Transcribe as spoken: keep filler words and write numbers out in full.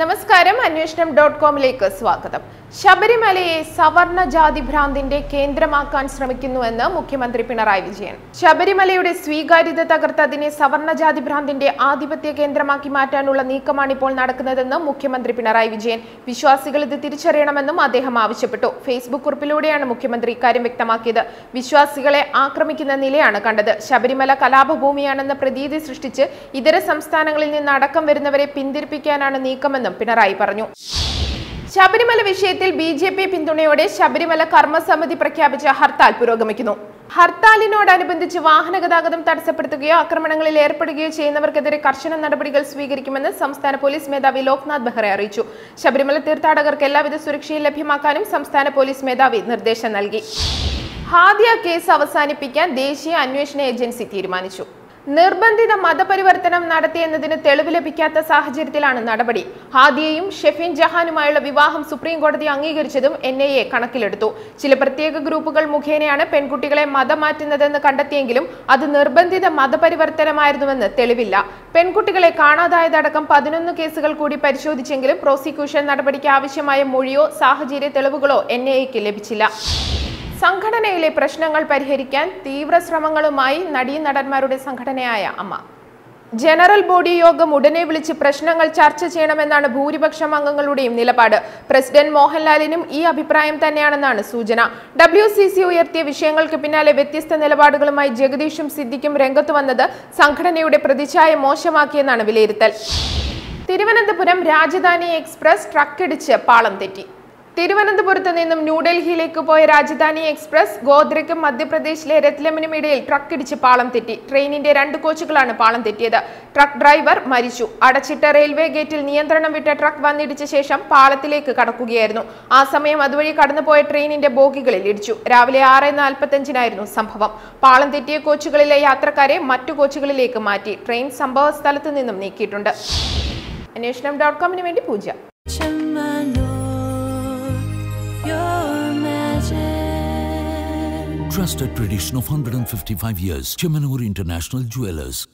നമസ്കാരം അന്വേഷണം ഡോട്ട് കോമിലേക്ക് സ്വാഗതം. ശബരിമലയെ സവർണ ജാതി ഭ്രാന്തിന്റെ കേന്ദ്രമാക്കാൻ ശ്രമിക്കുന്നുവെന്ന് മുഖ്യമന്ത്രി പിണറായി വിജയൻ. ശബരിമലയുടെ സ്വീകാര്യത തകർത്തതിനെ സവർണ ജാതി ഭ്രാന്തിന്റെ ആധിപത്യ കേന്ദ്രമാക്കി മാറ്റാനുള്ള നീക്കമാണ് ഇപ്പോൾ നടക്കുന്നതെന്ന് മുഖ്യമന്ത്രി പിണറായി വിജയൻ. വിശ്വാസികൾ ഇത് തിരിച്ചറിയണമെന്നും അദ്ദേഹം ആവശ്യപ്പെട്ടു. ഫേസ്ബുക്ക് കുറിപ്പിലൂടെയാണ് മുഖ്യമന്ത്രി ഇക്കാര്യം വ്യക്തമാക്കിയത്. വിശ്വാസികളെ ആക്രമിക്കുന്ന നിലയാണ് കണ്ടത്. ശബരിമല കലാപഭൂമിയാണെന്ന പ്രതീതി സൃഷ്ടിച്ച് ഇതര സംസ്ഥാനങ്ങളിൽ നിന്ന് അടക്കം വരുന്നവരെ പിന്തിരിപ്പിക്കാനാണ് നീക്കമെന്ന് പിണറായി പറഞ്ഞു. ശബരിമല വിഷയത്തിൽ ബി ജെ പി പിന്തുണയോടെ ശബരിമല കർമ്മസമിതി പ്രഖ്യാപിച്ച ഹർത്താൽ പുരോഗമിക്കുന്നു. ഹർത്താലിനോടനുബന്ധിച്ച് വാഹന ഗതാഗതം തടസ്സപ്പെടുത്തുകയോ ആക്രമണങ്ങളിൽ ഏർപ്പെടുകയോ ചെയ്യുന്നവർക്കെതിരെ കർശന നടപടികൾ സ്വീകരിക്കുമെന്ന് സംസ്ഥാന പോലീസ് മേധാവി ലോക്നാഥ് ബെഹ്റ അറിയിച്ചു. ശബരിമല തീർത്ഥാടകർക്ക് എല്ലാവിധ സുരക്ഷയും ലഭ്യമാക്കാനും സംസ്ഥാന പോലീസ് മേധാവി നിർദ്ദേശം നൽകി. ഹാദിയ കേസ് അവസാനിപ്പിക്കാൻ ദേശീയ അന്വേഷണ ഏജൻസി തീരുമാനിച്ചു. നിർബന്ധിത മതപരിവർത്തനം നടത്തിയെന്നതിന് തെളിവ് ലഭിക്കാത്ത സാഹചര്യത്തിലാണ് നടപടി. ഹാദിയയും ഷെഫീൻ ജഹാനുമായുള്ള വിവാഹം സുപ്രീം കോടതി അംഗീകരിച്ചതും എൻ ഐ എ കണക്കിലെടുത്തു. ചില പ്രത്യേക ഗ്രൂപ്പുകൾ മുഖേനയാണ് പെൺകുട്ടികളെ മതം മാറ്റുന്നതെന്ന് കണ്ടെത്തിയെങ്കിലും അത് നിർബന്ധിത മതപരിവർത്തനമായിരുന്നുവെന്ന് തെളിവില്ല. പെൺകുട്ടികളെ കാണാതായതടക്കം പതിനൊന്ന് കേസുകൾ കൂടി പരിശോധിച്ചെങ്കിലും പ്രോസിക്യൂഷൻ നടപടിക്ക് ആവശ്യമായ മൊഴിയോ സാഹചര്യ തെളിവുകളോ എൻ ഐ എക്ക് ലഭിച്ചില്ല. സംഘടനയിലെ പ്രശ്നങ്ങൾ പരിഹരിക്കാൻ തീവ്ര ശ്രമങ്ങളുമായി നടീനടന്മാരുടെ സംഘടനയായ അമ്മ. ജനറൽ ബോഡി യോഗം ഉടനെ വിളിച്ച് പ്രശ്നങ്ങൾ ചർച്ച ചെയ്യണമെന്നാണ് ഭൂരിപക്ഷം അംഗങ്ങളുടെയും നിലപാട്. പ്രസിഡന്റ് മോഹൻലാലിനും ഈ അഭിപ്രായം തന്നെയാണെന്നാണ് സൂചന. ഡബ്ല്യു സി സി ഉയർത്തിയ വിഷയങ്ങൾക്ക് പിന്നാലെ വ്യത്യസ്ത നിലപാടുകളുമായി ജഗദീഷും സിദ്ദിഖും രംഗത്ത് വന്നത് സംഘടനയുടെ പ്രതിച്ഛായ മോശമാക്കിയെന്നാണ് വിലയിരുത്തൽ. തിരുവനന്തപുരം രാജധാനി എക്സ്പ്രസ് ട്രക്കിടിച്ച് പാളം തെറ്റി. തിരുവനന്തപുരത്ത് നിന്നും ന്യൂഡൽഹിയിലേക്ക് പോയ രാജധാനി എക്സ്പ്രസ് ഗോദ്രയ്ക്കും മധ്യപ്രദേശിലെ രത്ലമിനും ഇടയിൽ ട്രക്കിടിച്ച് പാളം തെറ്റി. ട്രെയിനിന്റെ രണ്ട് കോച്ചുകളാണ് പാളം തെറ്റിയത്. ട്രക്ക് ഡ്രൈവർ മരിച്ചു. അടച്ചിട്ട റെയിൽവേ ഗേറ്റിൽ നിയന്ത്രണം വിട്ട ട്രക്ക് വന്നിടിച്ച ശേഷം പാളത്തിലേക്ക് കടക്കുകയായിരുന്നു. ആ സമയം അതുവഴി കടന്നുപോയ ട്രെയിനിന്റെ ബോഗികളിൽ ഇടിച്ചു. രാവിലെ ആറ് നാൽപ്പത്തഞ്ചിനായിരുന്നു സംഭവം. പാളം തെറ്റിയ കോച്ചുകളിലെ യാത്രക്കാരെ മറ്റു കോച്ചുകളിലേക്ക് മാറ്റി. ട്രെയിൻ സംഭവ സ്ഥലത്ത് നിന്നും നീക്കിയിട്ടുണ്ട്. അന്വേഷണം ഡോട്ട് കോമിന് വേണ്ടി പൂജ. Trusted tradition of one hundred fifty-five years. Chemanur International Jewelers.